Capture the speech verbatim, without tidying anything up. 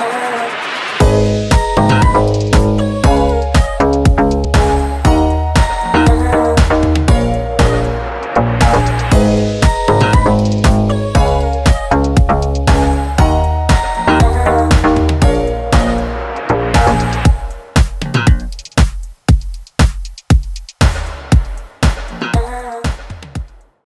oh.